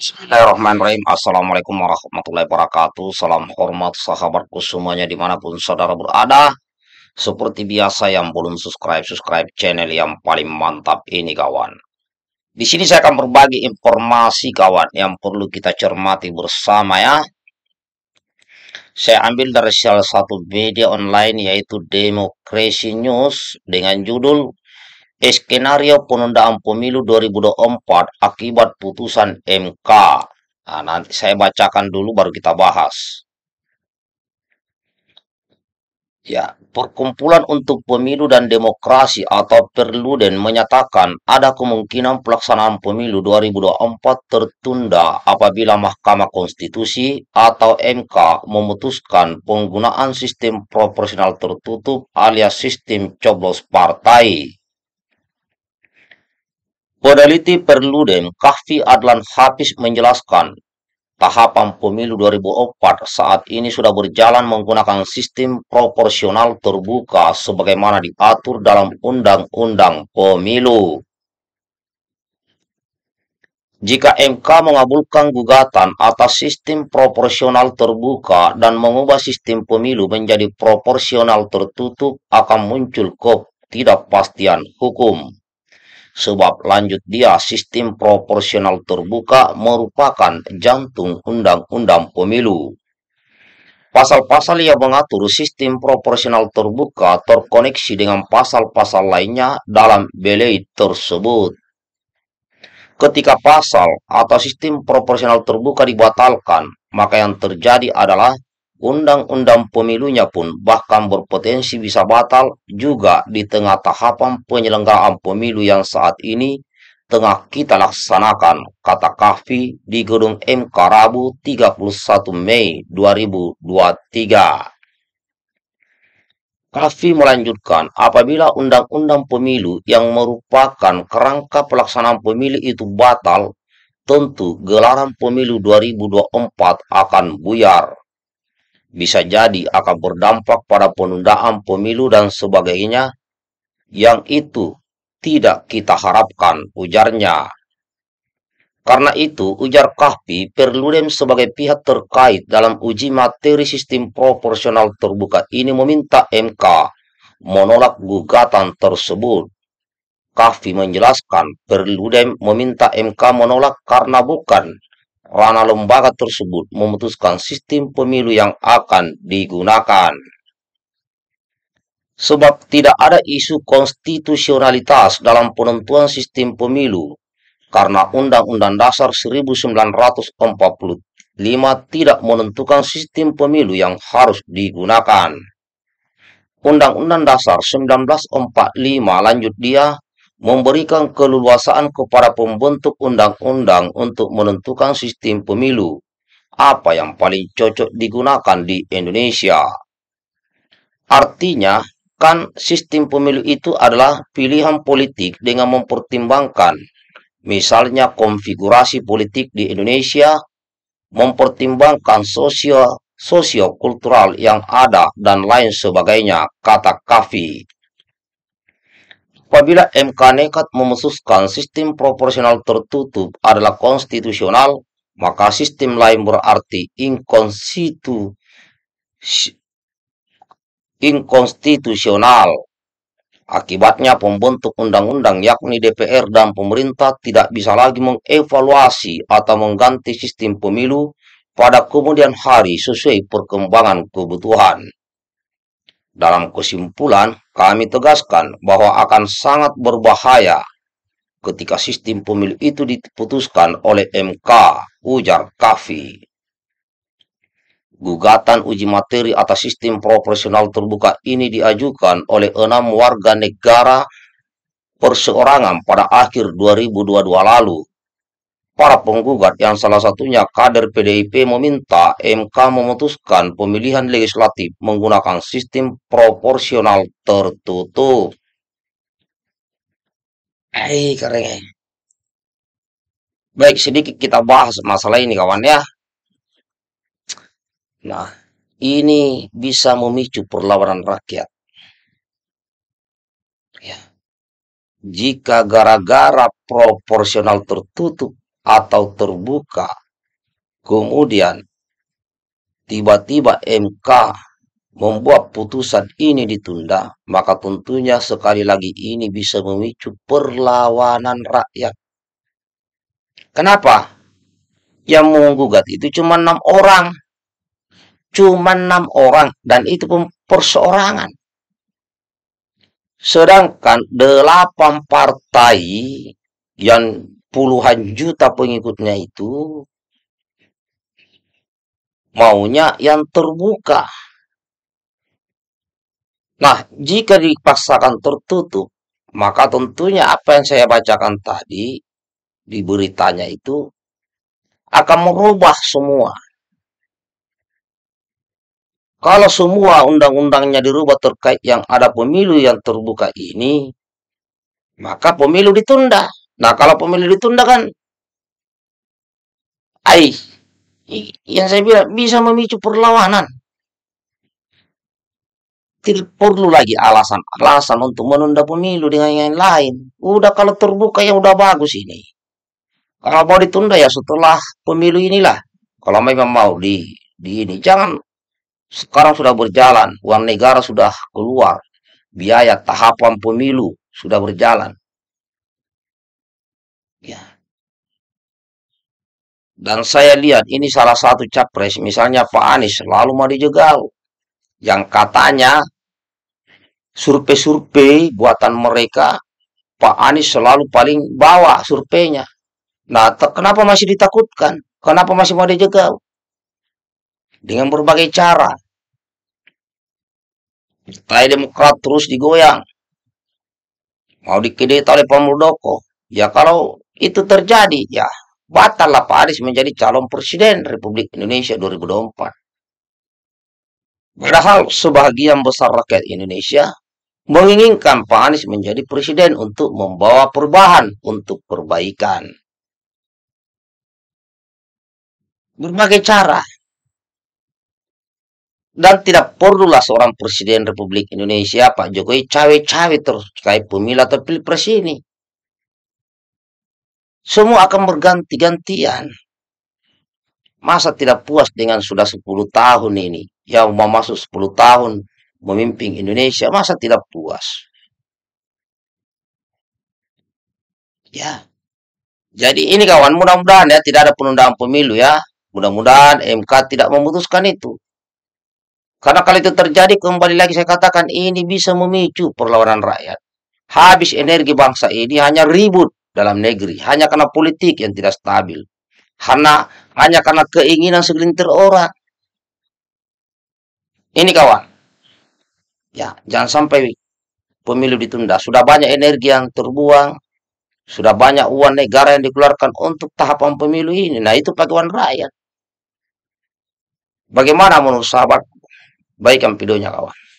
Bismillahirrahmanirrahim. Assalamualaikum warahmatullahi wabarakatuh. Salam hormat sahabatku semuanya dimanapun saudara berada. Seperti biasa yang belum subscribe channel yang paling mantap ini kawan. Di sini saya akan berbagi informasi kawan yang perlu kita cermati bersama ya. Saya ambil dari salah satu media online yaitu Democracy News dengan judul Skenario penundaan pemilu 2024 akibat putusan MK. Nah, nanti saya bacakan dulu baru kita bahas. Ya, Perkumpulan untuk Pemilu dan Demokrasi atau Perludem menyatakan ada kemungkinan pelaksanaan pemilu 2024 tertunda apabila Mahkamah Konstitusi atau MK memutuskan penggunaan sistem proporsional tertutup alias sistem coblos partai. Peneliti Perludem Kahfi Adlan Hafiz menjelaskan, tahapan pemilu 2024 saat ini sudah berjalan menggunakan sistem proporsional terbuka sebagaimana diatur dalam Undang-Undang Pemilu. Jika MK mengabulkan gugatan atas sistem proporsional terbuka dan mengubah sistem pemilu menjadi proporsional tertutup, akan muncul ketidakpastian hukum. Sebab lanjut dia, sistem proporsional terbuka merupakan jantung Undang-Undang Pemilu. Pasal-pasal yang mengatur sistem proporsional terbuka terkoneksi dengan pasal-pasal lainnya dalam belai tersebut. Ketika pasal atau sistem proporsional terbuka dibatalkan, maka yang terjadi adalah Undang-Undang Pemilunya pun bahkan berpotensi bisa batal juga di tengah tahapan penyelenggaraan pemilu yang saat ini tengah kita laksanakan, kata Kahfi di Gedung MK Rabu 31 Mei 2023. Kahfi melanjutkan, apabila Undang-Undang Pemilu yang merupakan kerangka pelaksanaan pemilu itu batal, tentu gelaran pemilu 2024 akan buyar. Bisa jadi akan berdampak pada penundaan pemilu dan sebagainya, yang itu tidak kita harapkan, ujarnya. Karena itu, ujar Kahfi, Perludem sebagai pihak terkait dalam uji materi sistem proporsional terbuka ini meminta MK menolak gugatan tersebut. Kahfi menjelaskan, Perludem meminta MK menolak karena bukan ranah lembaga tersebut memutuskan sistem pemilu yang akan digunakan. Sebab tidak ada isu konstitusionalitas dalam penentuan sistem pemilu, karena Undang-Undang Dasar 1945 tidak menentukan sistem pemilu yang harus digunakan. Undang-Undang Dasar 1945 lanjut dia, memberikan keleluasaan kepada pembentuk undang-undang untuk menentukan sistem pemilu, apa yang paling cocok digunakan di Indonesia. Artinya, kan sistem pemilu itu adalah pilihan politik dengan mempertimbangkan, misalnya konfigurasi politik di Indonesia, mempertimbangkan sosio-kultural yang ada dan lain sebagainya, kata Kahfi. Apabila MK nekat memutuskan sistem proporsional tertutup adalah konstitusional, maka sistem lain berarti inkonstitusional. Akibatnya pembentuk undang-undang yakni DPR dan pemerintah tidak bisa lagi mengevaluasi atau mengganti sistem pemilu pada kemudian hari sesuai perkembangan kebutuhan. Dalam kesimpulan, kami tegaskan bahwa akan sangat berbahaya ketika sistem pemilu itu diputuskan oleh MK, ujar Kahfi. Gugatan uji materi atas sistem proporsional terbuka ini diajukan oleh 6 warga negara perseorangan pada akhir 2022 lalu. Para penggugat yang salah satunya kader PDIP meminta MK memutuskan pemilihan legislatif menggunakan sistem proporsional tertutup. Baik, sedikit kita bahas masalah ini kawan ya. Nah, ini bisa memicu perlawanan rakyat. Ya. Jika gara-gara proporsional tertutup atau terbuka, kemudian tiba-tiba MK membuat putusan ini ditunda, maka tentunya sekali lagi ini bisa memicu perlawanan rakyat. Kenapa? Yang menggugat itu cuma 6 orang. Cuma 6 orang, dan itu pun perseorangan. Sedangkan 8 partai yang puluhan juta pengikutnya itu maunya yang terbuka. Nah, jika dipaksakan tertutup, maka tentunya apa yang saya bacakan tadi di beritanya itu akan merubah semua. Kalau semua undang-undangnya dirubah terkait yang ada pemilu yang terbuka ini, maka pemilu ditunda. Nah, kalau pemilu ditunda kan, yang saya bilang bisa memicu perlawanan. Tidak perlu lagi alasan-alasan untuk menunda pemilu dengan yang lain. Udah kalau terbuka ya udah bagus ini. Kalau mau ditunda ya setelah pemilu inilah. Kalau memang mau di ini, jangan. Sekarang sudah berjalan, uang negara sudah keluar, biaya tahapan pemilu sudah berjalan. Ya. Dan saya lihat ini salah satu capres, misalnya Pak Anies, selalu mau dijegal. Yang katanya, survei-survei buatan mereka, Pak Anies selalu paling bawah surveinya. Nah, kenapa masih ditakutkan? Kenapa masih mau dijegal? Dengan berbagai cara. Partai Demokrat terus digoyang. Mau dikudeta oleh Pak Muldoko. Ya kalau itu terjadi, ya batallah Pak Anies menjadi calon presiden Republik Indonesia 2024. Padahal sebagian besar rakyat Indonesia menginginkan Pak Anies menjadi presiden untuk membawa perubahan, untuk perbaikan. Berbagai cara. Dan tidak perlulah seorang Presiden Republik Indonesia, Pak Jokowi, cawe-cawe terkait pemilu atau pilpres ini. Semua akan berganti-gantian. Masa tidak puas dengan sudah 10 tahun ini? Ya, mau masuk 10 tahun memimpin Indonesia, masa tidak puas? Ya. Jadi ini kawan, mudah-mudahan ya tidak ada penundaan pemilu ya. Mudah-mudahan MK tidak memutuskan itu. Karena kalau itu terjadi, kembali lagi saya katakan, ini bisa memicu perlawanan rakyat. Habis energi bangsa ini hanya ribut dalam negeri. Hanya karena politik yang tidak stabil. Hanya karena keinginan segelintir orang. Ini kawan. Ya, jangan sampai pemilu ditunda. Sudah banyak energi yang terbuang. Sudah banyak uang negara yang dikeluarkan untuk tahapan pemilu ini. Nah, itu pakai uang rakyat. Bagaimana menurut sahabat? Baikkan videonya kawan.